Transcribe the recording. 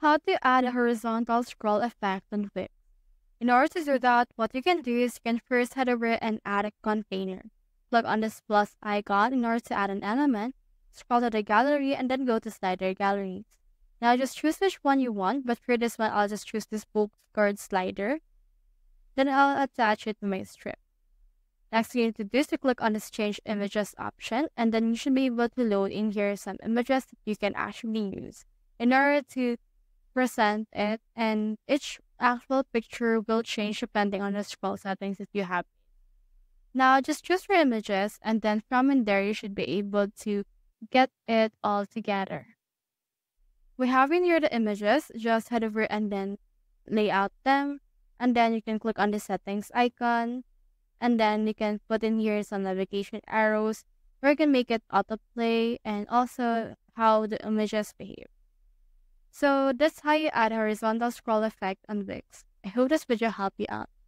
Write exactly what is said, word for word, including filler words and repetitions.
How to add a horizontal scroll effect on Wix. In order to do that, what you can do is you can first head over and add a container. Click on this plus icon in order to add an element, scroll to the gallery, and then go to slider galleries. Now just choose which one you want, but for this one, I'll just choose this postcard slider. Then I'll attach it to my strip. Next, you need to do is to click on this change images option, and then you should be able to load in here some images that you can actually use in order to present it, and each actual picture will change depending on the scroll settings that you have. Now just choose your images, and then from in there you should be able to get it all together. We have in here the images. Just head over and then lay out them, and then you can click on the settings icon, and then you can put in here some navigation arrows where you can make it autoplay and also how the images behave. So that's how you add horizontal scroll effect on Wix. I hope this video helped you out.